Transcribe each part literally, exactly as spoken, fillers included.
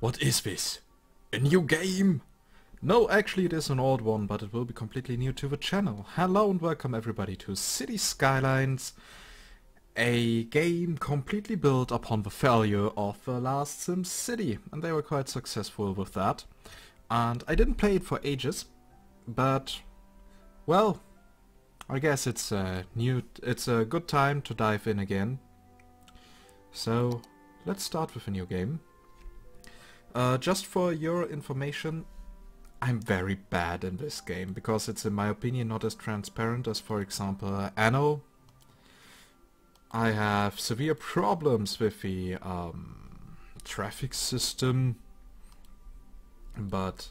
What is this? A new game? No, actually it is an old one, but it will be completely new to the channel. Hello and welcome everybody to Cities Skylines, a game completely built upon the failure of the last SimCity, and they were quite successful with that. And I didn't play it for ages, but well, I guess it's a new, it's a good time to dive in again. So let's start with a new game. Uh, just for your information, I'm very bad in this game because it's, in my opinion, not as transparent as, for example, Anno. I have severe problems with the um, traffic system, but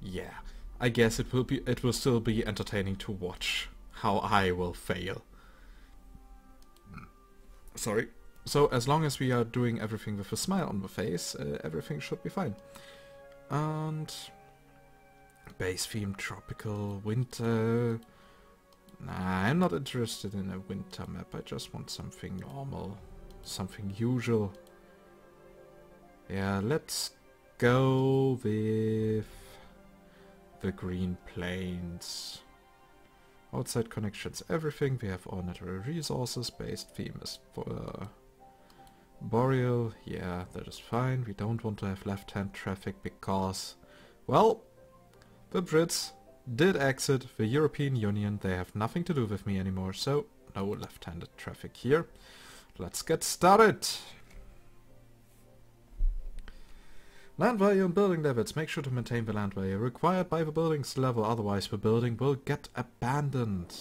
yeah, I guess it will be, it will still be entertaining to watch how I will fail. Sorry. So as long as we are doing everything with a smile on the face, uh, everything should be fine. And base theme, tropical, winter. Nah, I'm not interested in a winter map. I just want something normal, something usual. Yeah, let's go with the green plains. Outside connections, everything. We have all natural resources. Base theme is for uh, Boreal, yeah, that is fine. We don't want to have left-hand traffic because, well, the Brits did exit the European Union. They have nothing to do with me anymore, so no left-handed traffic here. Let's get started! Land value and building levels. Make sure to maintain the land value required by the building's level, otherwise the building will get abandoned.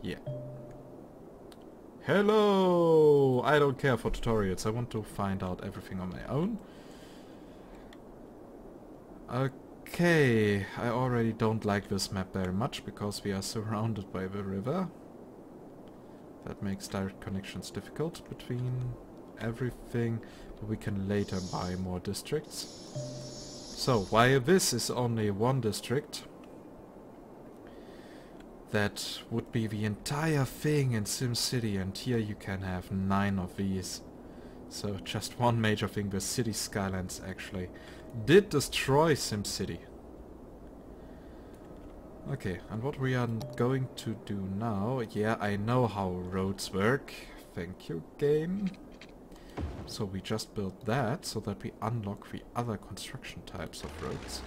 Yeah. Hello! I don't care for tutorials, I want to find out everything on my own. Okay, I already don't like this map very much because we are surrounded by the river. That makes direct connections difficult between everything, but we can later buy more districts. So, while this is only one district, that would be the entire thing in SimCity, and here you can have nine of these. So just one major thing, the Cities Skylines actually did destroy SimCity. Okay, and what we are going to do now... Yeah, I know how roads work. Thank you, game. So we just built that, so that we unlock the other construction types of roads.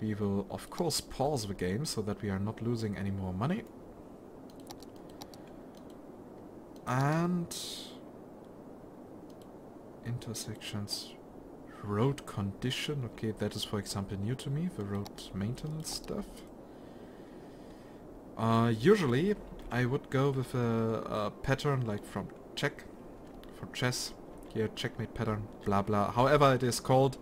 We will, of course, pause the game so that we are not losing any more money. And... intersections... road condition, okay, that is, for example, new to me, the road maintenance stuff. Uh, usually, I would go with a, a pattern like from check, for chess, here, checkmate pattern, blah blah, however it is called.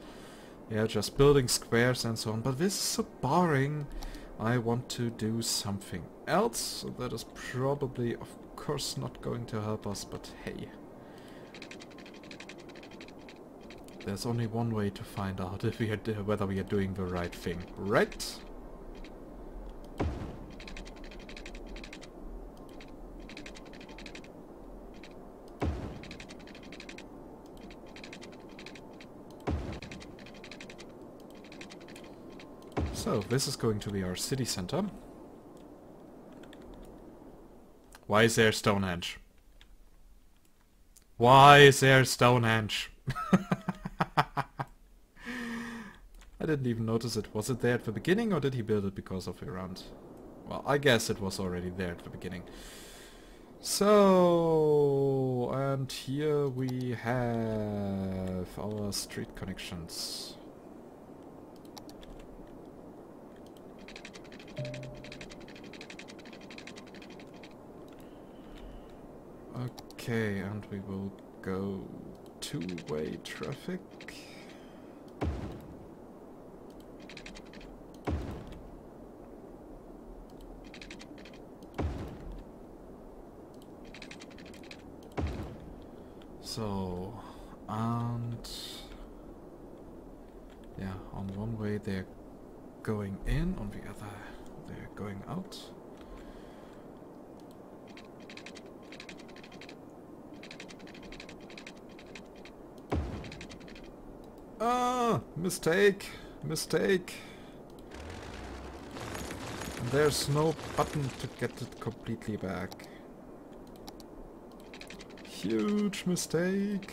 Yeah, just building squares and so on, but this is so boring. I want to do something else, so that is probably, of course, not going to help us, but hey. There's only one way to find out if we are d whether we are doing the right thing, right? So, this is going to be our city center. Why is there Stonehenge? Why is there Stonehenge? I didn't even notice it. Was it there at the beginning, or did he build it because of Iran? Well, I guess it was already there at the beginning. So, and here we have our street connections. Okay, and we will go two-way traffic. So, and yeah, on one way they're going in, on the other they're going out. Ah, mistake, mistake. There's no button to get it completely back. Huge mistake.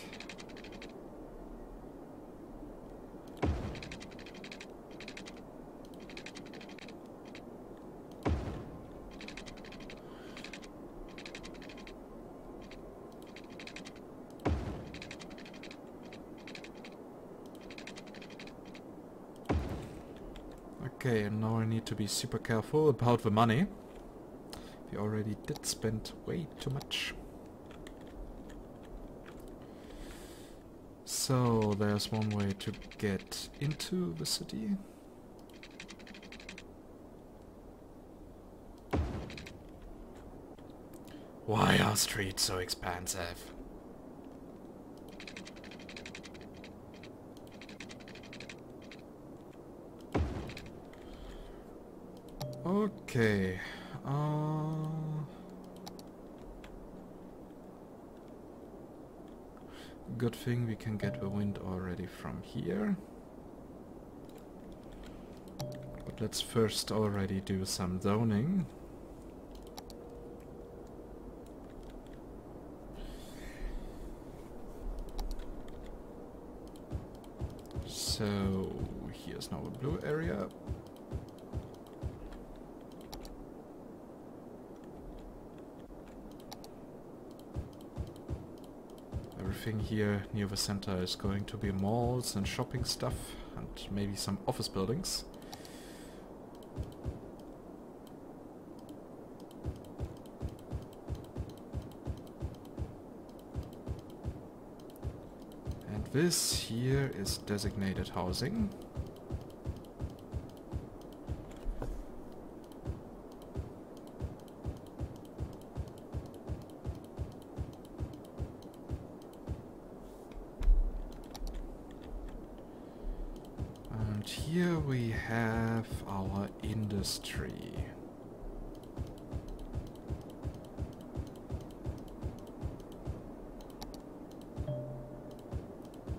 Okay, and now I need to be super careful about the money. We already did spend way too much. So there's one way to get into the city. Why are streets so expansive? Okay, uh, good thing we can get the wind already from here. But let's first already do some zoning. So here's now a blue area. Everything here near the center is going to be malls and shopping stuff and maybe some office buildings. And this here is designated housing. Here we have our industry.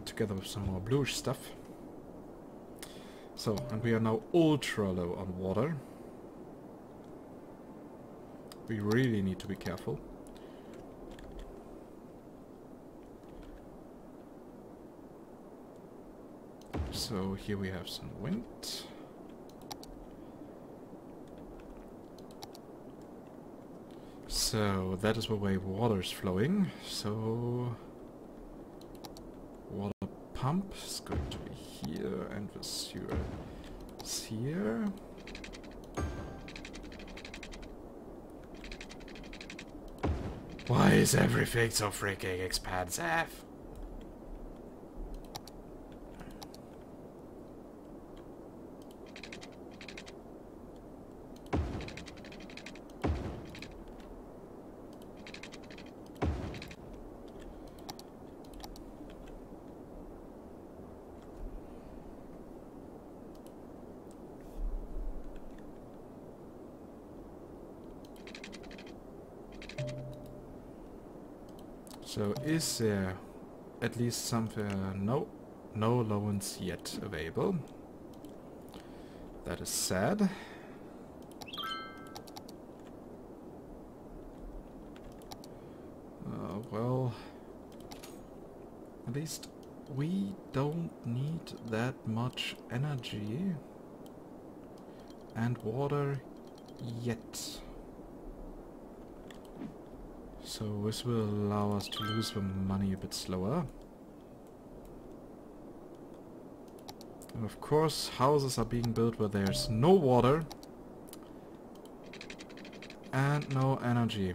Together with some more bluish stuff. So, and we are now ultra low on water. We really need to be careful. So here we have some wind. So that is the way water is flowing. So water pump is going to be here and the sewer is here. Why is everything so freaking expansive? So is there at least something? No, no loans yet available. That is sad. Uh, well, at least we don't need that much energy and water yet. So this will allow us to lose the money a bit slower. And of course houses are being built where there's no water and no energy.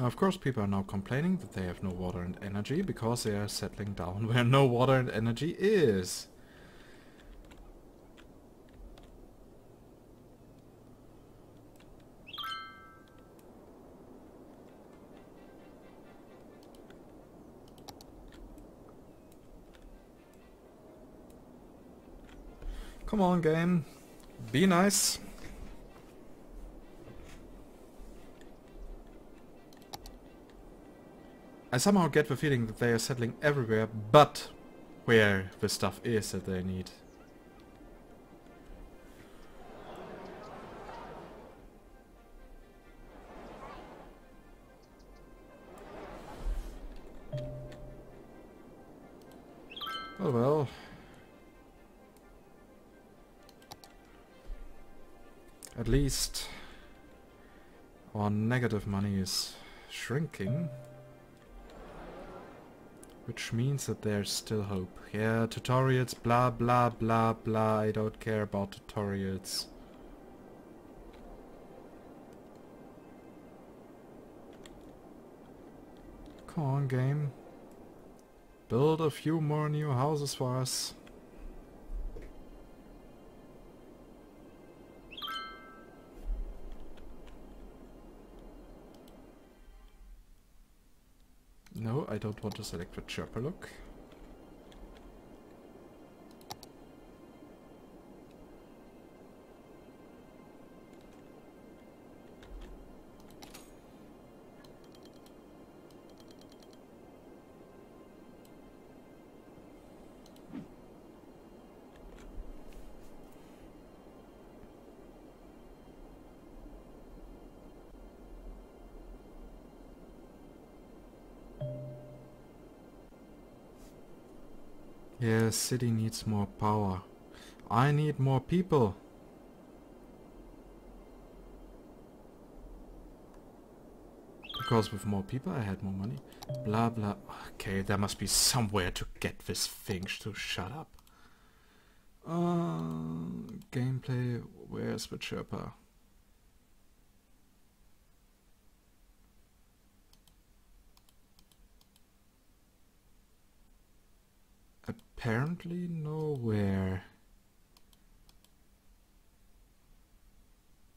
Of course, people are now complaining that they have no water and energy because they are settling down where no water and energy is. Come on, game. Be nice. I somehow get the feeling that they are settling everywhere but where the stuff is that they need. Oh well. At least our negative money is shrinking. Which means that there's still hope. Yeah, tutorials, blah blah blah blah, I don't care about tutorials. Come on, game. Build a few more new houses for us. No, I don't want to select the Chirpalook. Yeah, city needs more power. I need more people. Because with more people I had more money. Blah blah. Okay, there must be somewhere to get this thing to shut up. Uh, gameplay, where's the chirper? Apparently nowhere.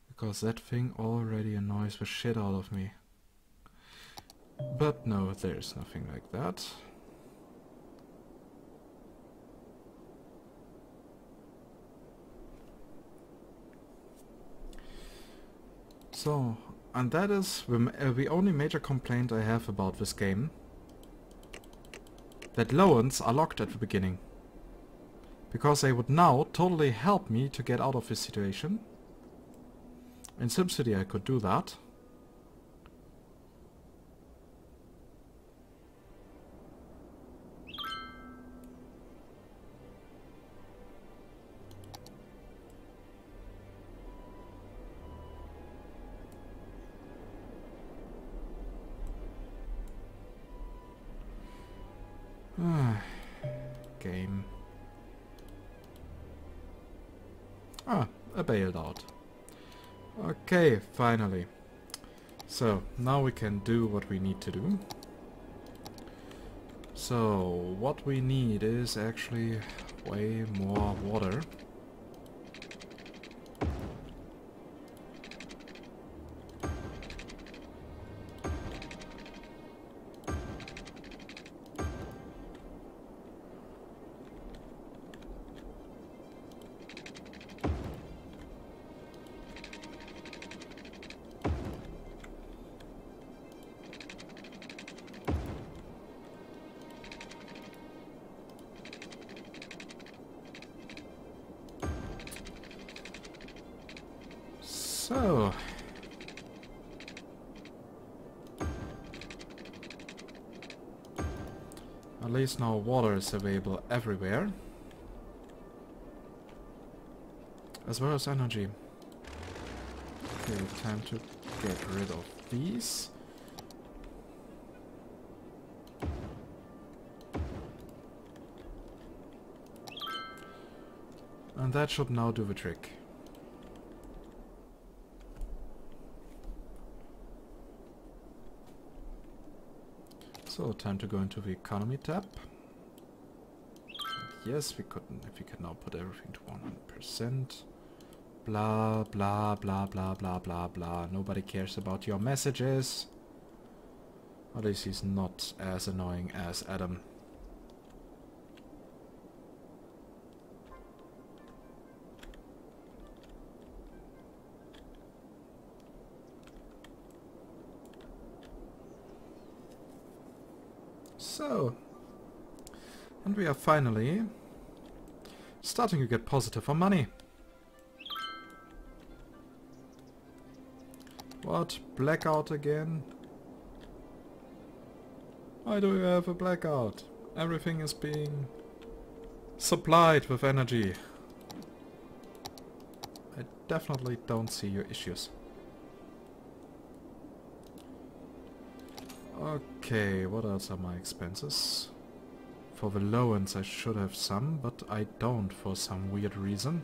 Because that thing already annoys the shit out of me. But no, there's nothing like that. So, and that is the, uh, the only major complaint I have about this game. That loans are locked at the beginning. Because they would now totally help me to get out of this situation. In SimCity I could do that. Game. Ah, a bailed out. Okay, finally. So, now we can do what we need to do. So, what we need is actually way more water. So, at least now water is available everywhere, as well as energy. Okay, time to get rid of these. And that should now do the trick. So, time to go into the economy tab. Yes, we couldn't, if we can now put everything to one hundred percent. Blah, blah, blah, blah, blah, blah, blah. Nobody cares about your messages. At least he's not as annoying as Adam. So, and we are finally starting to get positive for money. What? Blackout again? Why do we have a blackout? Everything is being supplied with energy. I definitely don't see your issues. Okay, what else are my expenses? For the low ends I should have some, but I don't for some weird reason.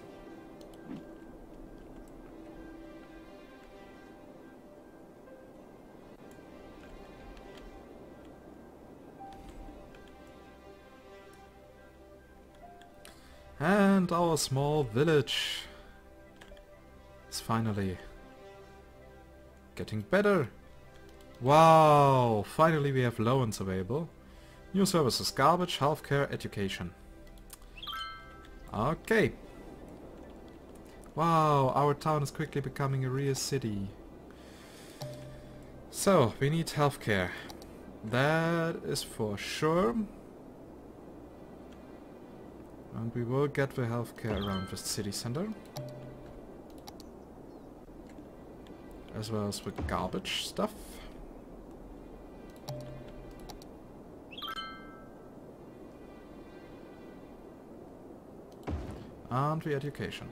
And our small village is finally getting better. Wow! Finally we have loans available. New services, garbage, healthcare, education. Okay. Wow, our town is quickly becoming a real city. So, we need healthcare. That is for sure. And we will get the healthcare around the city center. As well as the garbage stuff. And the education.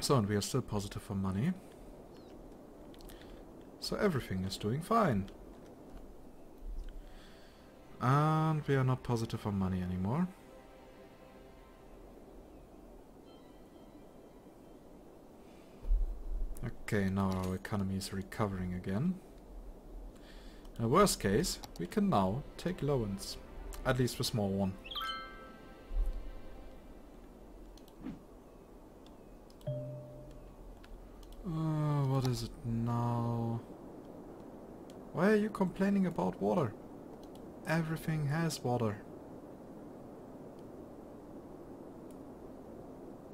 So, and we are still positive for money. So everything is doing fine. And we are not positive for money anymore. Okay, now our economy is recovering again. In the worst case, we can now take loans. At least the small one. Uh, what is it now? Why are you complaining about water? Everything has water.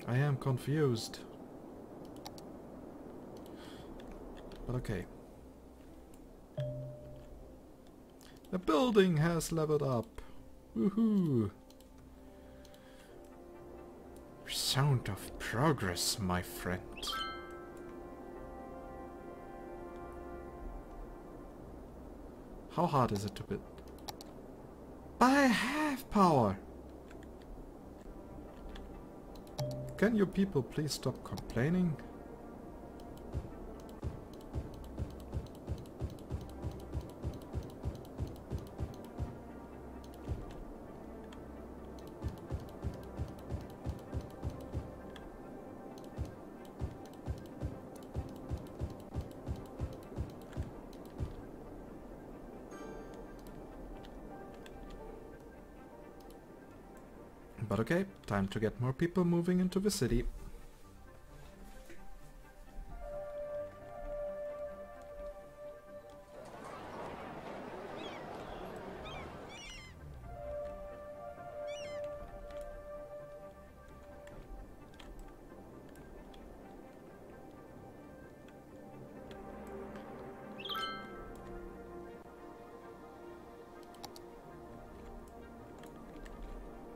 I am confused. But okay. The building has leveled up. Woohoo! Sound of progress, my friend. How hard is it to build? But I have power! Can you people please stop complaining? But okay, time to get more people moving into the city.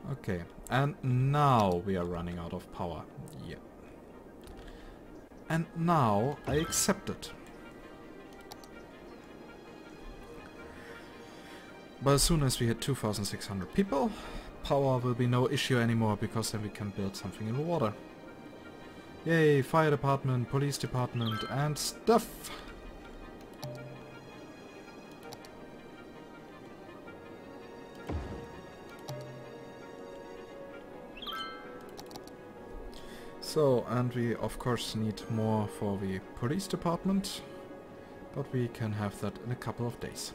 Okay, and now we are running out of power. Yeah. And now I accept it. But as soon as we hit two thousand six hundred people, power will be no issue anymore, because then we can build something in the water. Yay, fire department, police department, and stuff! So, and we of course need more for the police department, but we can have that in a couple of days.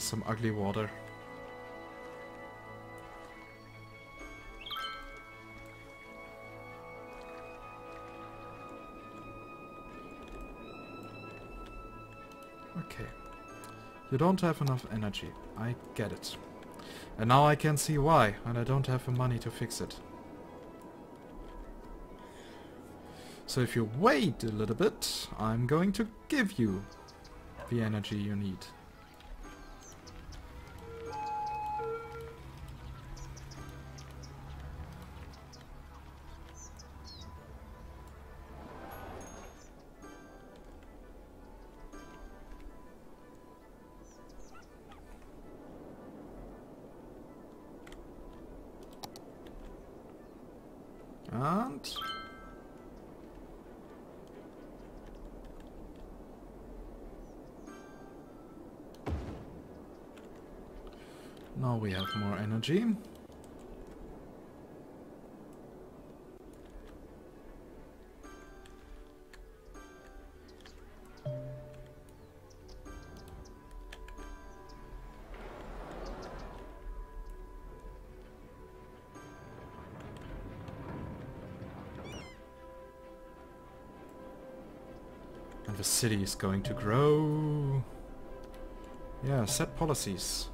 is some ugly water. Okay. You don't have enough energy. I get it. And now I can see why, and I don't have the money to fix it. So if you wait a little bit, I'm going to give you the energy you need. And... now we have more energy. And the city is going to grow. Yeah, set policies.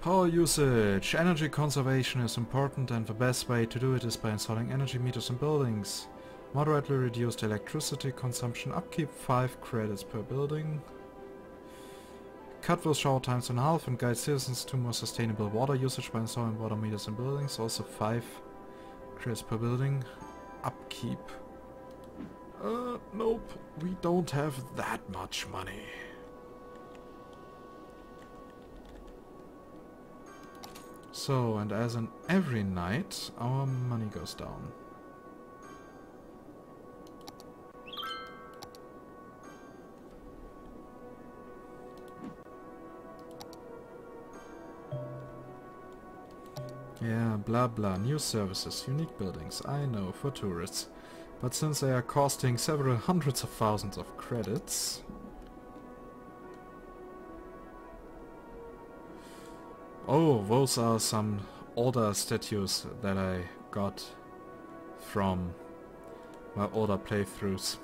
Power usage. Energy conservation is important, and the best way to do it is by installing energy meters in buildings. Moderately reduced electricity consumption, upkeep five credits per building. Cut those shower times in half and guide citizens to more sustainable water usage by installing water meters in buildings. Also five credits per building. Upkeep. Uh, nope. We don't have that much money. So, and as in every night, our money goes down. Yeah, blah blah, new services, unique buildings, I know, for tourists. But since they are costing several hundreds of thousands of credits... Oh, those are some older statues that I got from my older playthroughs.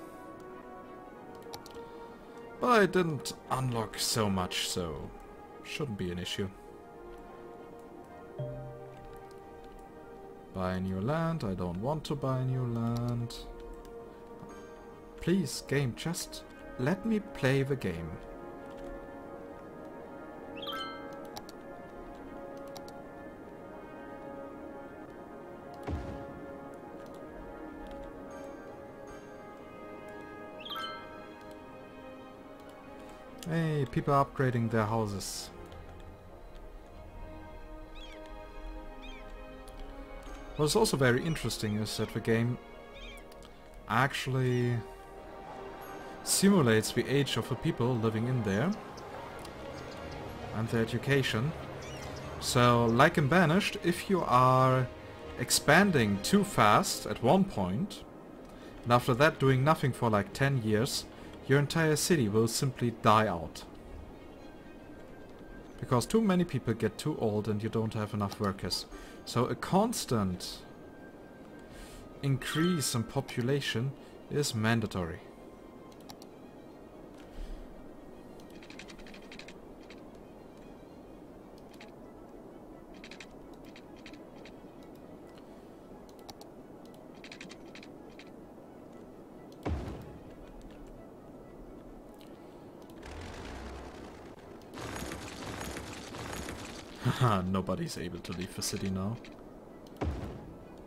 But I didn't unlock so much, so shouldn't be an issue. Buy new land, I don't want to buy new land. Please, game, just let me play the game. Hey, people are upgrading their houses. What's also very interesting is that the game actually simulates the age of the people living in there and their education. So, like in Banished, if you are expanding too fast at one point, and after that doing nothing for like ten years, your entire city will simply die out. Because too many people get too old and you don't have enough workers. So a constant increase in population is mandatory. Nobody's able to leave the city now.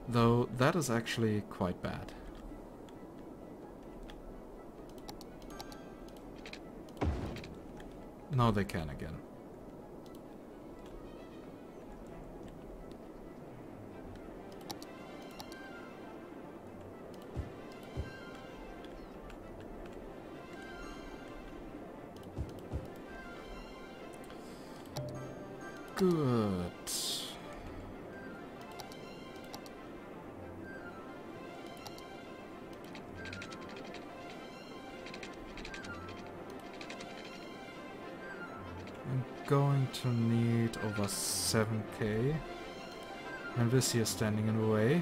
Though that is actually quite bad. Now they can again. Good. I'm going to need over seven K. And this here is standing in the way.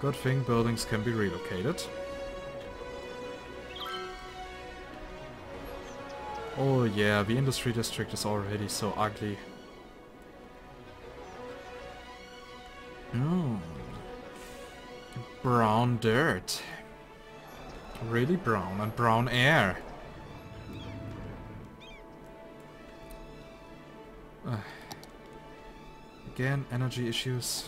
Good thing buildings can be relocated. Oh yeah, the industry district is already so ugly. Mm. Brown dirt. Really brown, and brown air. Uh, again, energy issues.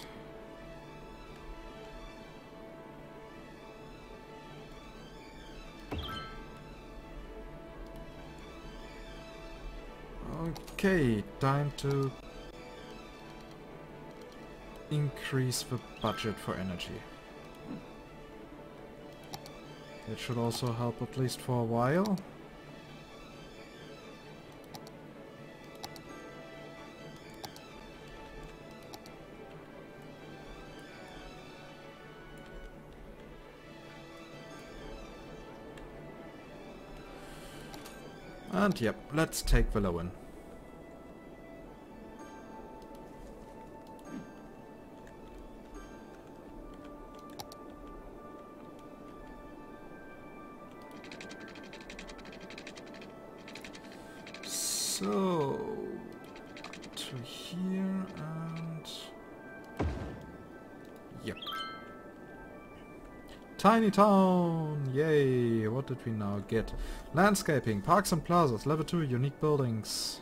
Okay, time to increase the budget for energy. It should also help at least for a while. And yep, let's take the low end. So, to here and... Yep. Tiny town! Yay! What did we now get? Landscaping, parks and plazas, level two, unique buildings.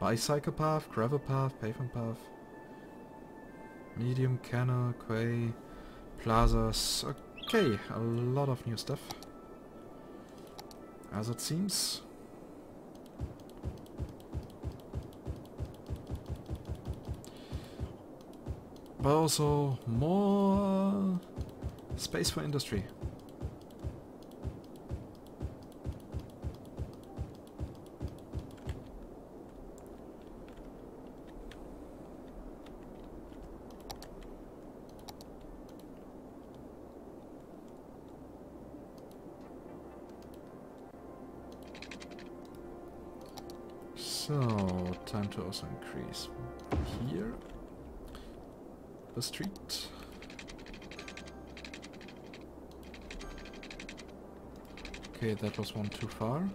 Bicycle path, gravel path, pavement path. Medium canal, quay, plazas. Okay. Okay, a lot of new stuff, as it seems. But also more space for industry. So, time to also increase here the street. Okay, that was one too far.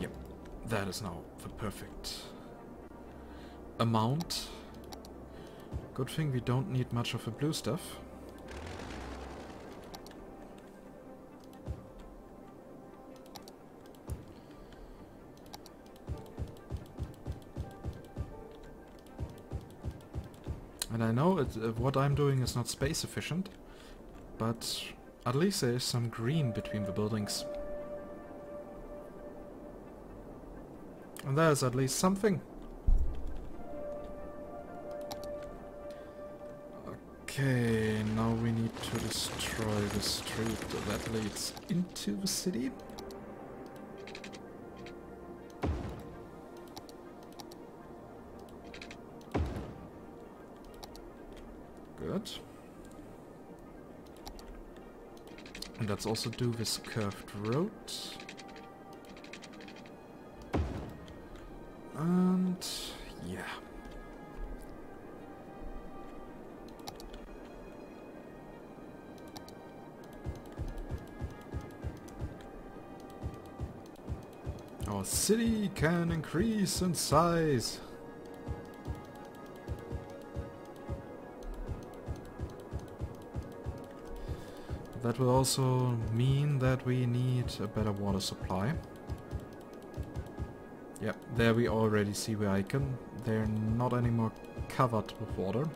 Yep, that is now the perfect amount. Good thing we don't need much of the blue stuff. And I know it, uh, what I'm doing is not space efficient, but at least there is some green between the buildings. And there's at least something. Okay, now we need to destroy the street that leads into the city. Good. And let's also do this curved road. And yeah. Our city can increase in size. That will also mean that we need a better water supply. Yep, there we already see the icon. They're not anymore covered with water.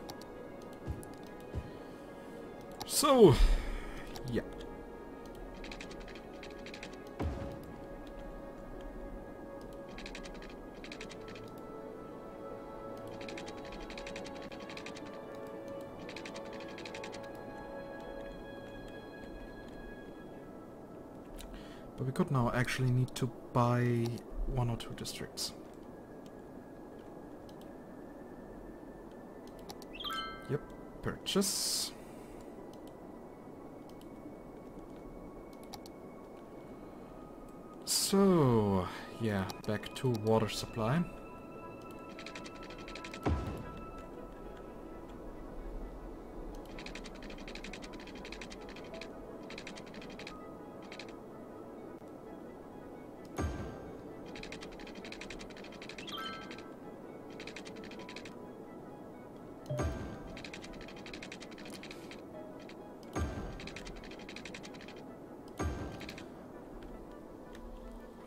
So, yeah. we could now actually need to buy one or two districts. Yep, purchase. So, yeah, back to water supply.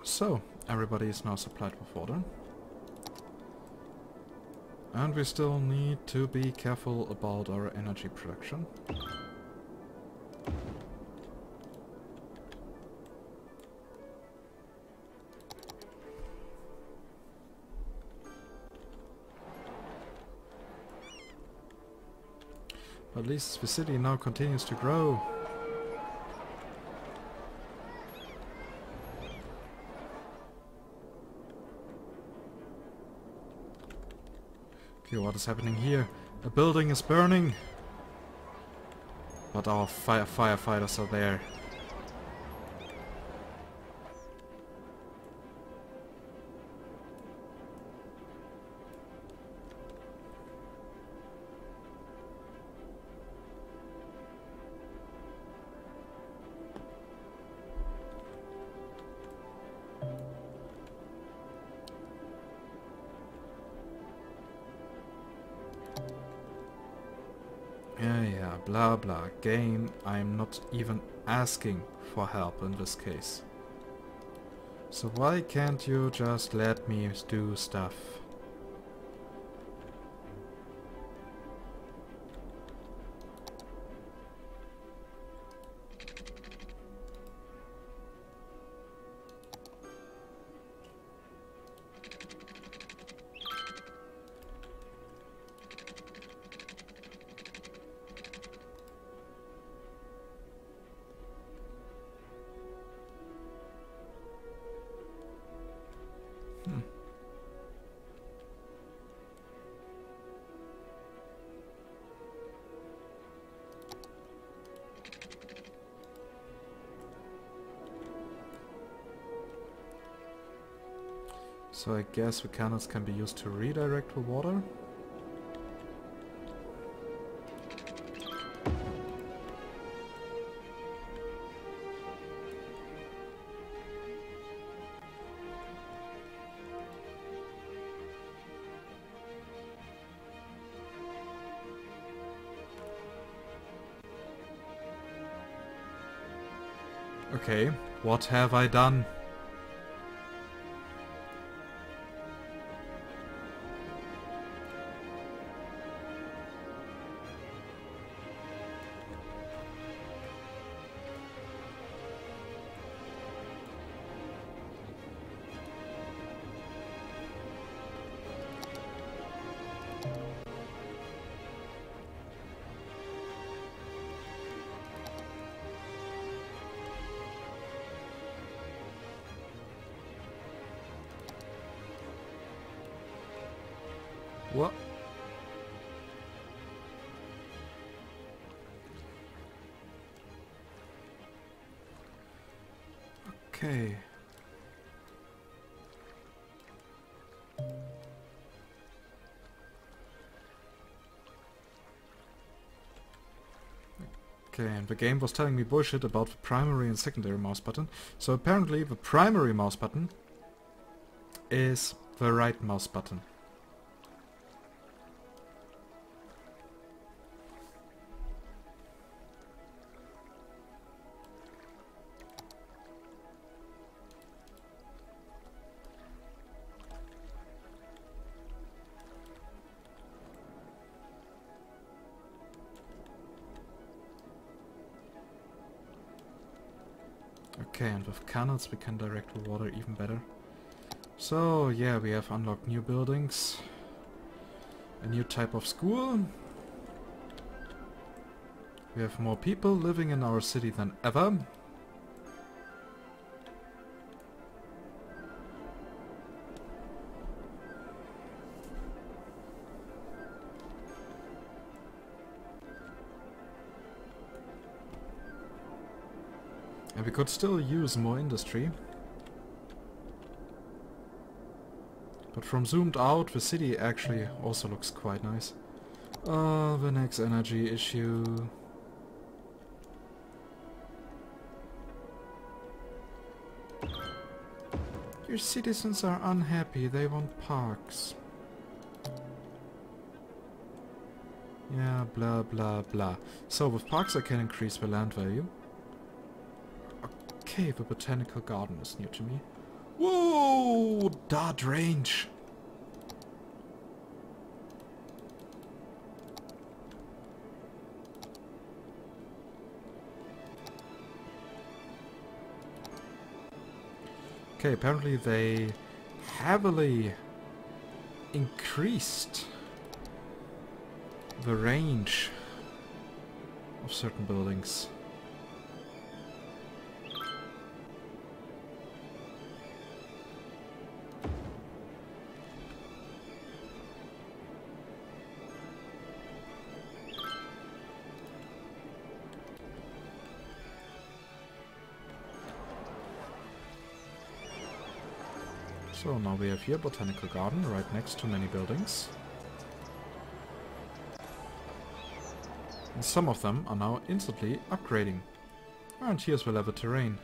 So, everybody is now supplied with water. And we still need to be careful about our energy production. But at least the city now continues to grow. Okay, what is happening here? A building is burning! But our fire firefighters are there. Yeah, yeah, blah blah. Game, I'm not even asking for help in this case. So why can't you just let me do stuff? So I guess the cannons can be used to redirect the water. Okay, what have I done? What? Okay. Okay, and the game was telling me bullshit about the primary and secondary mouse button. So apparently the primary mouse button is the right mouse button. Okay, and with cannons we can direct the water even better. So, yeah, we have unlocked new buildings. A new type of school. We have more people living in our city than ever. Yeah, we could still use more industry. But from zoomed out, the city actually also looks quite nice. Uh, the next energy issue... Your citizens are unhappy, they want parks. Yeah, blah blah blah. So with parks I can increase the land value. Okay, the botanical garden is new to me. Whoa! Dart range! Okay, apparently they heavily increased the range of certain buildings. So now we have here Botanical Garden right next to many buildings. And some of them are now instantly upgrading. And here's the level terrain.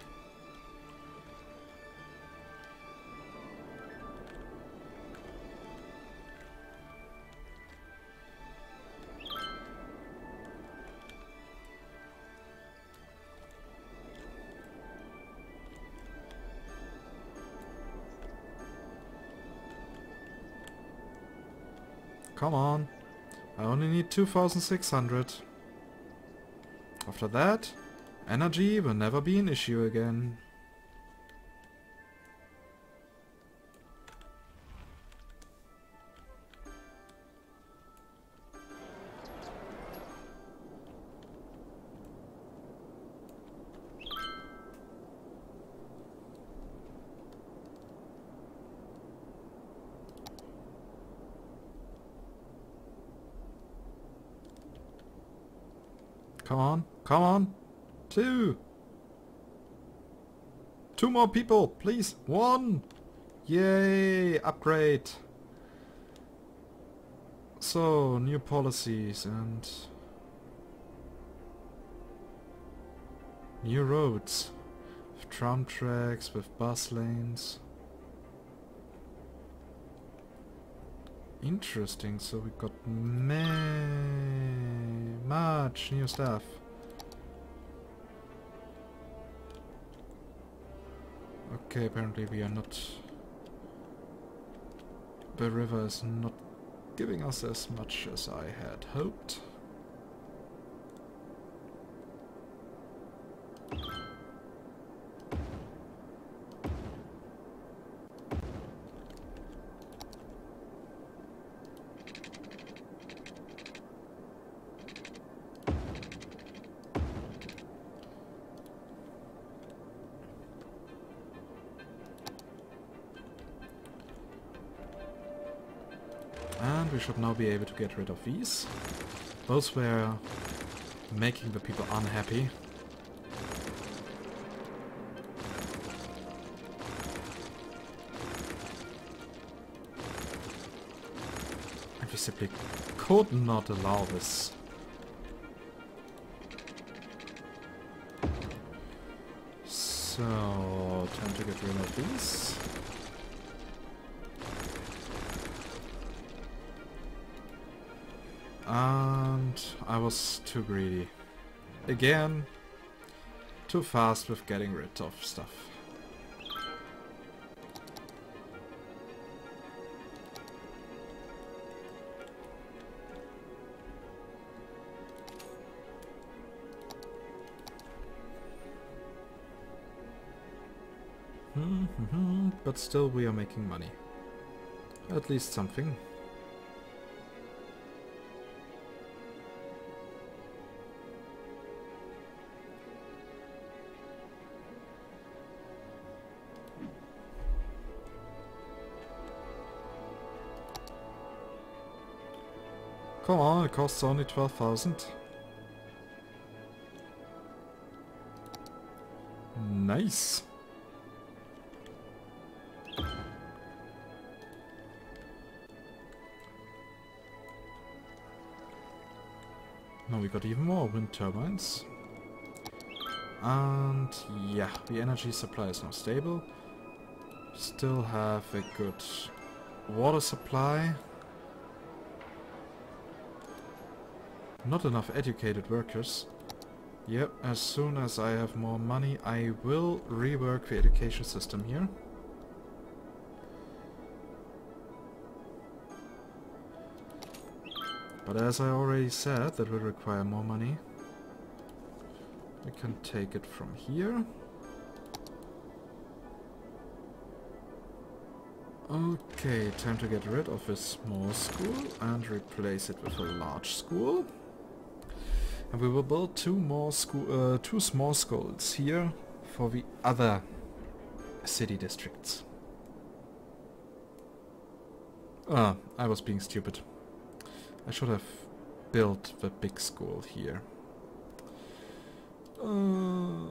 Come on, I only need two thousand six hundred. After that, energy will never be an issue again. Come on, come on. Two. Two more people, please. One. Yay, upgrade. So, new policies and... new roads. With tram tracks, with bus lanes. Interesting, so we got many... much new stuff. Okay, apparently we are not... the river is not giving us as much as I had hoped. And we should now be able to get rid of these. Those were making the people unhappy. And we simply could not allow this. So, time to get rid of these. And I was too greedy. Again, too fast with getting rid of stuff. Mm-hmm, but still we are making money. At least something. Come on, it costs only twelve thousand. Nice. Now we got even more wind turbines. And yeah, the energy supply is now stable. Still have a good water supply. Not enough educated workers. Yep, as soon as I have more money, I will rework the education system here. But as I already said, that will require more money. I can take it from here. Okay, time to get rid of a small school and replace it with a large school. And we will build two more school, uh, two small schools here for the other city districts. Ah, I was being stupid. I should have built the big school here. Uh,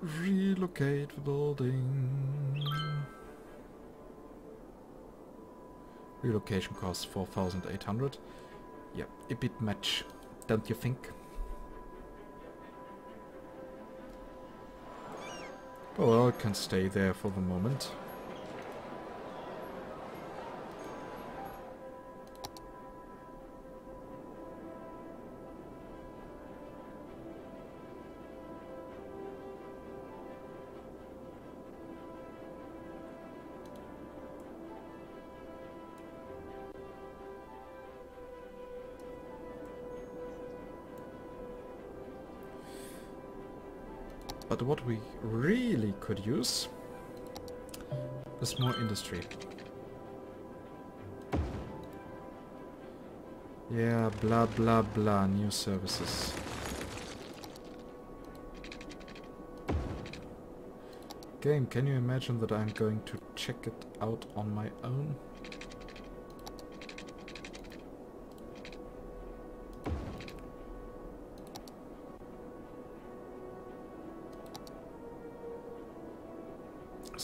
relocate the building. Relocation costs four thousand eight hundred. Yeah, a bit much, don't you think? Oh well, it can stay there for the moment. But what we really could use is more industry. Yeah, blah blah blah, new services. Game, can you imagine that I'm going to check it out on my own?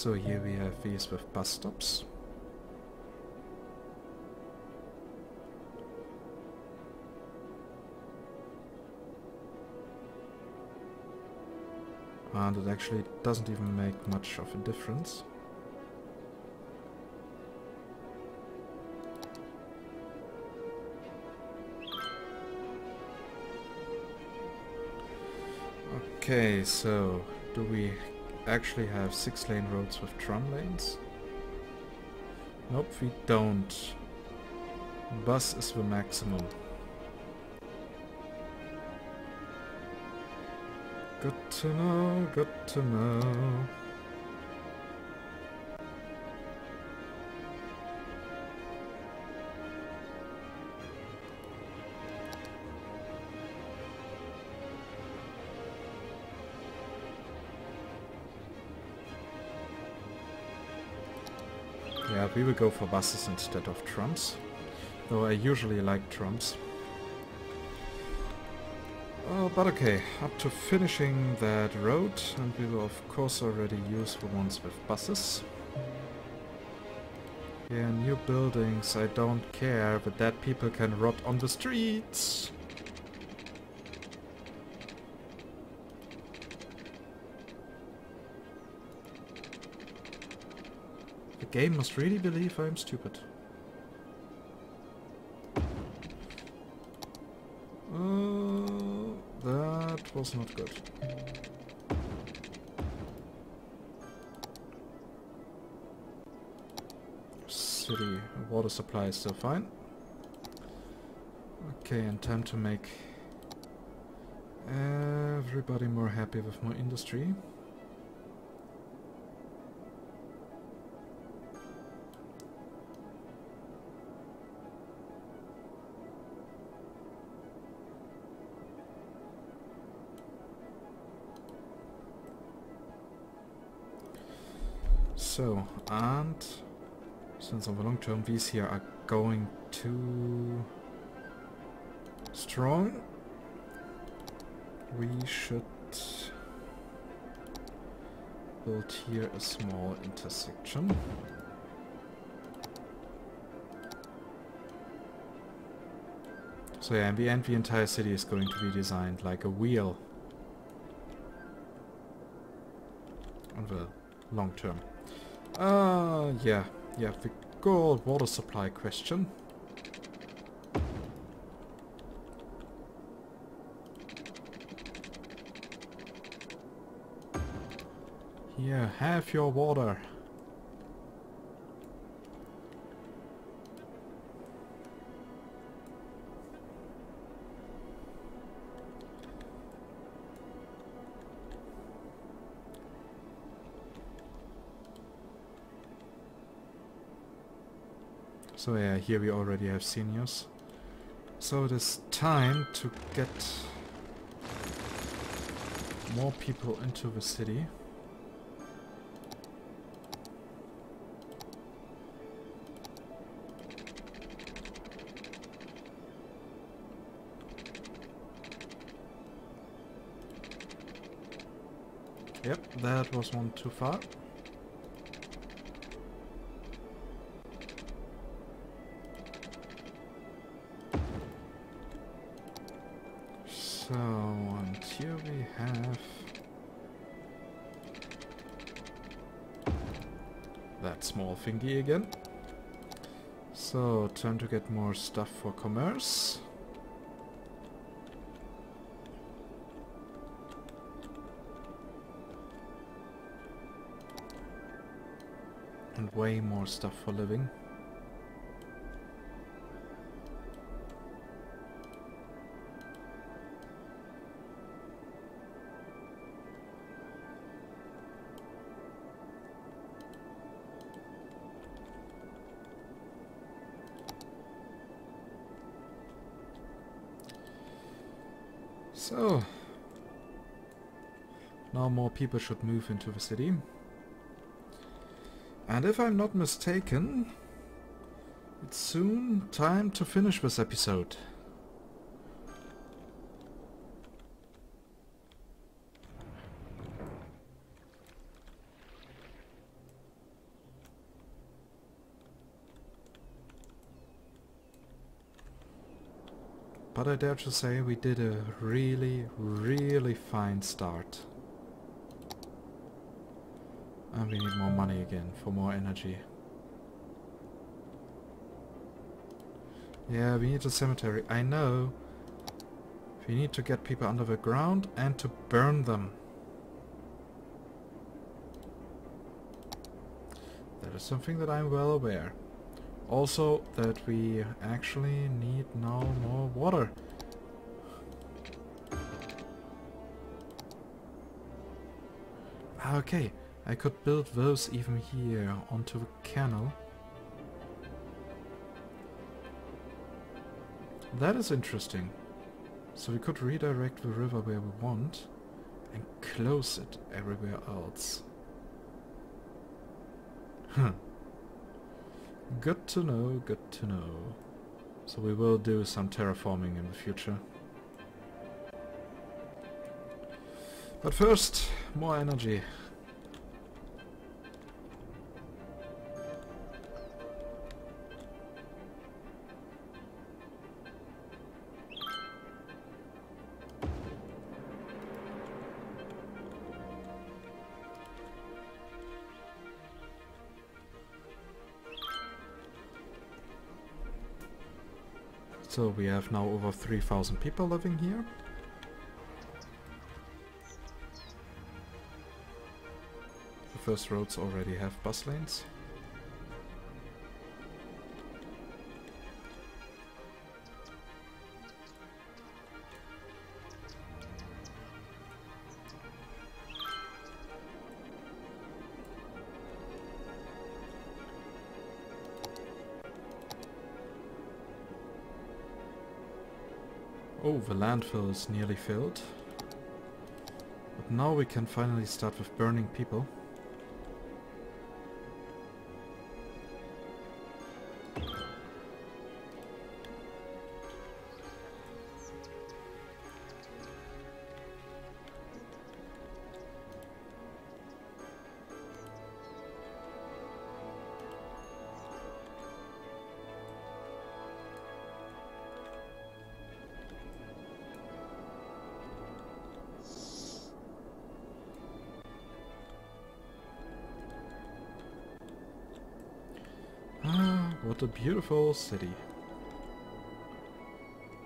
So here we have these with bus stops. And it actually doesn't even make much of a difference. Okay, so do we actually have six lane roads with tram lanes? Nope, we don't. Bus is the maximum. Good to know, good to know. Yeah, we will go for buses instead of trams, though I usually like trams. Oh, but okay, up to finishing that road, and we will of course already use the ones with buses. Yeah, new buildings, I don't care, but dead people can rot on the streets! The game must really believe I'm stupid. Uh, that was not good. City water supply is still fine. Okay, and time to make everybody more happy with more industry. So, and since on the long term these here are going too strong, we should Build here a small intersection. So yeah, in the end the entire city is going to be designed like a wheel. On the long term. Uh, yeah, yeah, the gold water supply question. Here, have your water. So yeah, here we already have seniors. So it is time to get more people into the city. Yep, that was one too far. So, and here we have... that small thingy again. So, time to get more stuff for commerce. And way more stuff for living. So, now more people should move into the city. And if I'm not mistaken, it's soon time to finish this episode. But I dare to say we did a really, really fine start. And we need more money again for more energy. Yeah, we need a cemetery. I know. We need to get people under the ground and to burn them. That is something that I'm well aware. Also, that we actually need now more water. Okay, I could build those even here onto the canal. That is interesting. So we could redirect the river where we want and close it everywhere else. Huh. Good to know, good to know. So we will do some terraforming in the future. But first, more energy. So we have now over three thousand people living here. The first roads already have bus lanes. Oh, the landfill is nearly filled. But now we can finally start with burning people. What a beautiful city.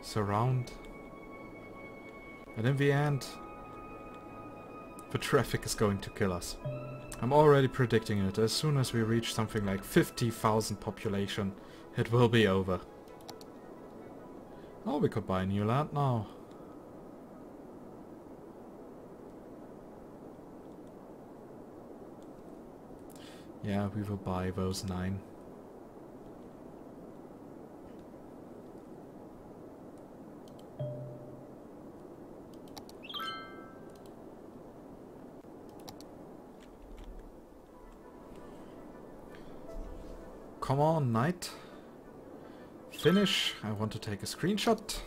So round. And in the end, the traffic is going to kill us. I'm already predicting it. As soon as we reach something like fifty thousand population, it will be over. Oh, we could buy new land now. Yeah, we will buy those nine. Come on, knight. Finish. I want to take a screenshot.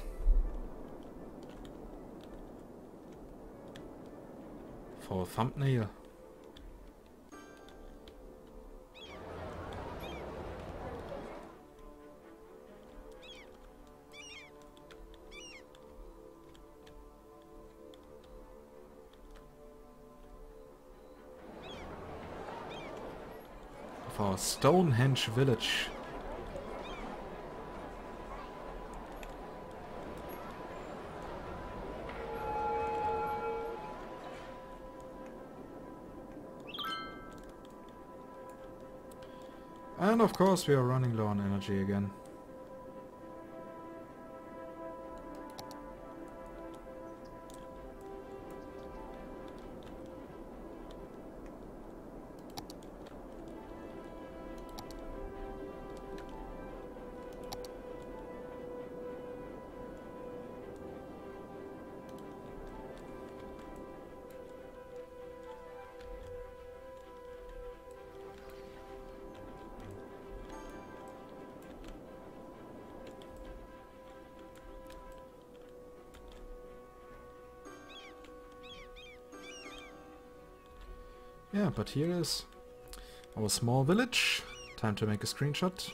For a thumbnail. Our Stonehenge village. And of course we are running low on energy again. Yeah, but here is our small village. Time to make a screenshot.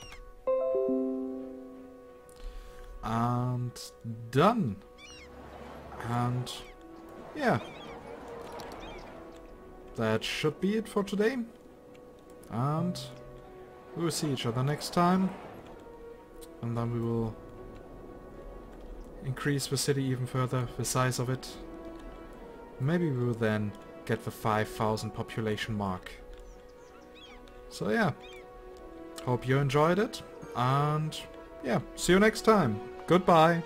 And done! And yeah. That should be it for today. And we will see each other next time. And then we will increase the city even further, the size of it. Maybe we will then get the five thousand population mark. So yeah, hope you enjoyed it, and yeah, see you next time. Goodbye.